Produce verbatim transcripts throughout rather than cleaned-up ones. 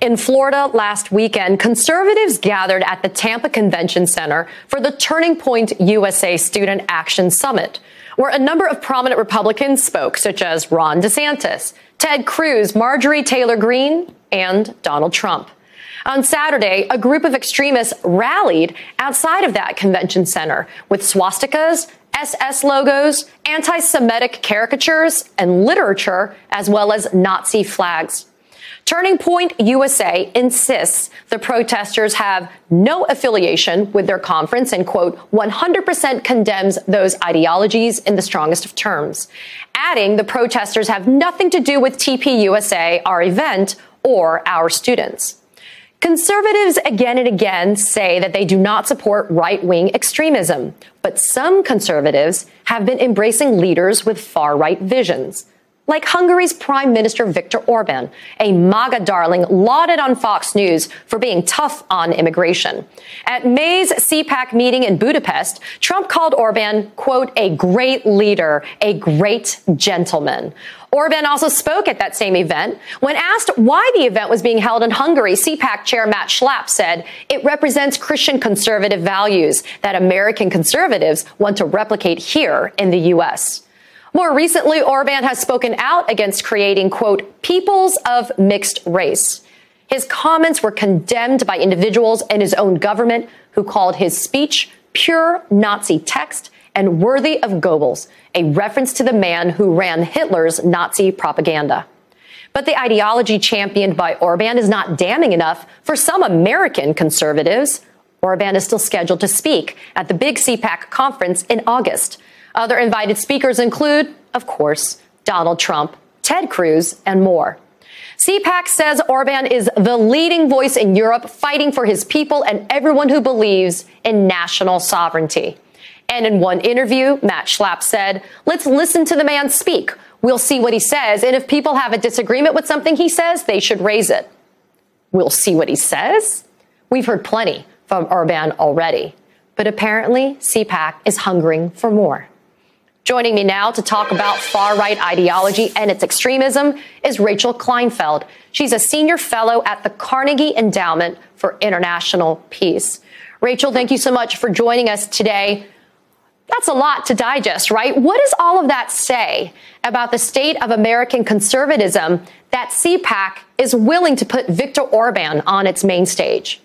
In Florida last weekend, conservatives gathered at the Tampa Convention Center for the Turning Point U S A Student Action Summit, where a number of prominent Republicans spoke, such as Ron DeSantis, Ted Cruz, Marjorie Taylor Greene, and Donald Trump. On Saturday, a group of extremists rallied outside of that convention center with swastikas, S S logos, anti-Semitic caricatures, and literature, as well as Nazi flags. Turning Point U S A insists the protesters have no affiliation with their conference and, quote, one hundred percent condemns those ideologies in the strongest of terms, adding the protesters have nothing to do with T P U S A, our event, or our students. Conservatives again and again say that they do not support right-wing extremism, but some conservatives have been embracing leaders with far-right visions, like Hungary's Prime Minister Viktor Orban, a MAGA darling lauded on Fox News for being tough on immigration. At May's C PAC meeting in Budapest, Trump called Orban, quote, a great leader, a great gentleman. Orban also spoke at that same event. When asked why the event was being held in Hungary, C PAC Chair Matt Schlapp said, it represents Christian conservative values that American conservatives want to replicate here in the U S More recently, Orban has spoken out against creating, quote, peoples of mixed race. His comments were condemned by individuals in his own government who called his speech pure Nazi text and worthy of Goebbels, a reference to the man who ran Hitler's Nazi propaganda. But the ideology championed by Orban is not damning enough for some American conservatives. Orban is still scheduled to speak at the big C PAC conference in August. Other invited speakers include, of course, Donald Trump, Ted Cruz, and more. C PAC says Orban is the leading voice in Europe fighting for his people and everyone who believes in national sovereignty. And in one interview, Matt Schlapp said, let's listen to the man speak. We'll see what he says. And if people have a disagreement with something he says, they should raise it. We'll see what he says? We've heard plenty from Orban already. But apparently, C PAC is hungering for more. Joining me now to talk about far-right ideology and its extremism is Rachel Kleinfeld. She's a senior fellow at the Carnegie Endowment for International Peace. Rachel, thank you so much for joining us today. That's a lot to digest, right? What does all of that say about the state of American conservatism that C PAC is willing to put Viktor Orban on its main stage?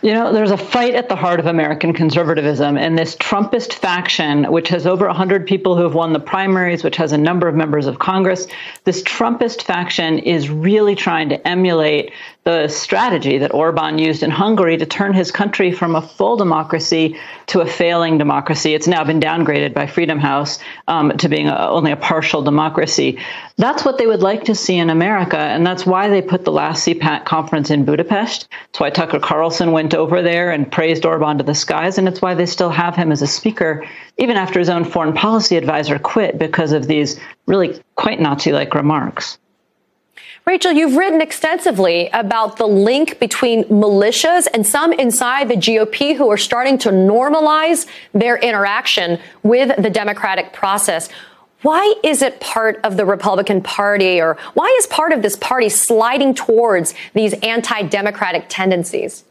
You know, there's a fight at the heart of American conservatism, and this Trumpist faction, which has over one hundred people who have won the primaries, which has a number of members of Congress, this Trumpist faction is really trying to emulate the strategy that Orban used in Hungary to turn his country from a full democracy to a failing democracy. It's now been downgraded by Freedom House um, to being a, only a partial democracy. That's what they would like to see in America, and that's why they put the last C PAC conference in Budapest. That's why Tucker Carlson went over there and praised Orban to the skies, and it's why they still have him as a speaker, even after his own foreign policy advisor quit because of these really quite Nazi-like remarks. Rachel, you've written extensively about the link between militias and some inside the G O P who are starting to normalize their interaction with the democratic process. Why is it part of the Republican Party, or why is part of this party sliding towards these anti-democratic tendencies?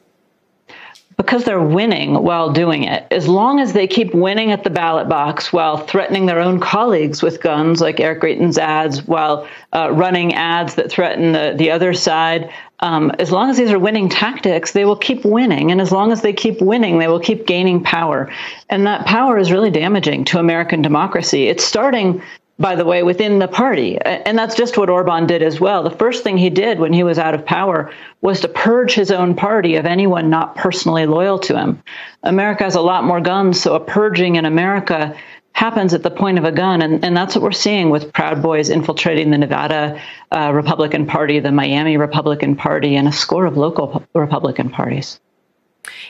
Because they're winning while doing it. As long as they keep winning at the ballot box while threatening their own colleagues with guns, like Eric Greitens' ads, while uh, running ads that threaten the, the other side, um, as long as these are winning tactics, they will keep winning. And as long as they keep winning, they will keep gaining power. And that power is really damaging to American democracy. It's starting, by the way, within the party. And that's just what Orban did as well. The first thing he did when he was out of power was to purge his own party of anyone not personally loyal to him. America has a lot more guns, so a purging in America happens at the point of a gun. And, and that's what we're seeing with Proud Boys infiltrating the Nevada uh, Republican Party, the Miami Republican Party, and a score of local Republican parties.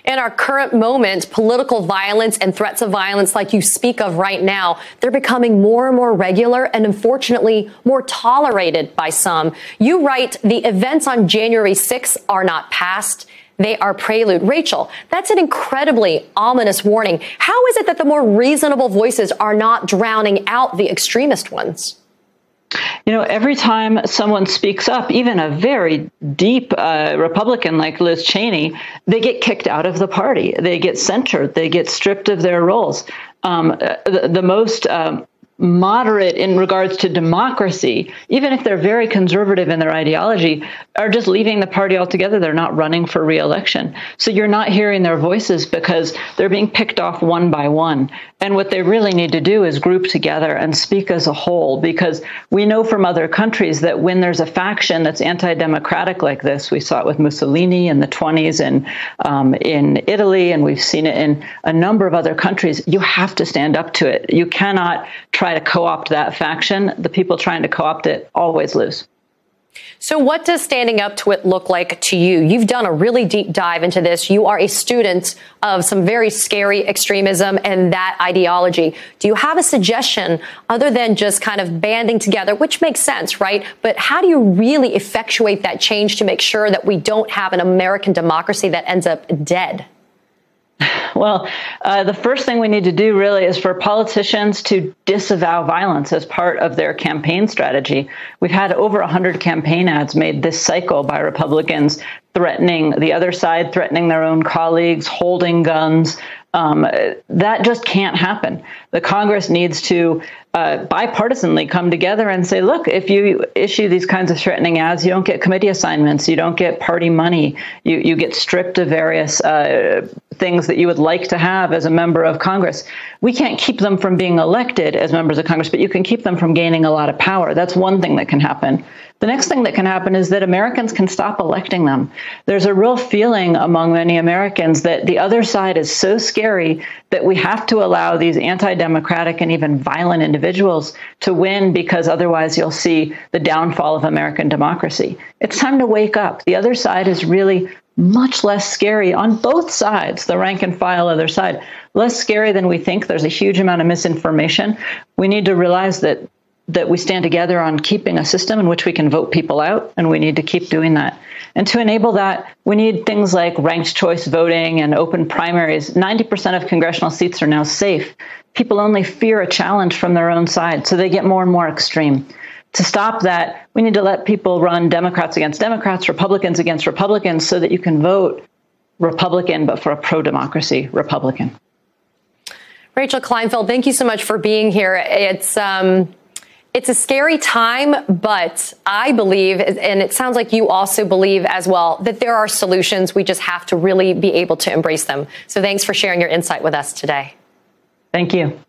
In our current moment, political violence and threats of violence like you speak of right now, they're becoming more and more regular and, unfortunately, more tolerated by some. You write, the events on January sixth are not past. They are prelude. Rachel, that's an incredibly ominous warning. How is it that the more reasonable voices are not drowning out the extremist ones? You know, every time someone speaks up, even a very deep uh, Republican like Liz Cheney, they get kicked out of the party. They get censured. They get stripped of their roles. Um, the, the most um, moderate in regards to democracy, even if they're very conservative in their ideology, are just leaving the party altogether. They're not running for re-election. So you're not hearing their voices because they're being picked off one by one. And what they really need to do is group together and speak as a whole, because we know from other countries that when there's a faction that's anti-democratic like this, we saw it with Mussolini in the twenties and um, in Italy, and we've seen it in a number of other countries, you have to stand up to it. You cannot try to co-opt that faction. The people trying to co-opt it always lose. So what does standing up to it look like to you? You've done a really deep dive into this. You are a student of some very scary extremism and that ideology. Do you have a suggestion other than just kind of banding together, which makes sense, right? But how do you really effectuate that change to make sure that we don't have an American democracy that ends up dead? Well, uh, the first thing we need to do really is for politicians to disavow violence as part of their campaign strategy. We've had over one hundred campaign ads made this cycle by Republicans threatening the other side, threatening their own colleagues, holding guns. Um, that just can't happen. The Congress needs to uh, bipartisanly come together and say, look, if you issue these kinds of threatening ads, you don't get committee assignments, you don't get party money, you, you get stripped of various uh, things that you would like to have as a member of Congress. We can't keep them from being elected as members of Congress, but you can keep them from gaining a lot of power. That's one thing that can happen. The next thing that can happen is that Americans can stop electing them. There's a real feeling among many Americans that the other side is so scary that we have to allow these anti-democratic and even violent individuals to win, because otherwise you'll see the downfall of American democracy. It's time to wake up. The other side is really much less scary on both sides, the rank and file other side, less scary than we think. There's a huge amount of misinformation. We need to realize that that we stand together on keeping a system in which we can vote people out, and we need to keep doing that. And to enable that, we need things like ranked choice voting and open primaries. ninety percent of congressional seats are now safe. People only fear a challenge from their own side, so they get more and more extreme. To stop that, we need to let people run Democrats against Democrats, Republicans against Republicans, so that you can vote Republican, but for a pro-democracy Republican. Rachel Kleinfeld, thank you so much for being here. It's... Um It's a scary time, but I believe, and it sounds like you also believe as well, that there are solutions. We just have to really be able to embrace them. So thanks for sharing your insight with us today. Thank you.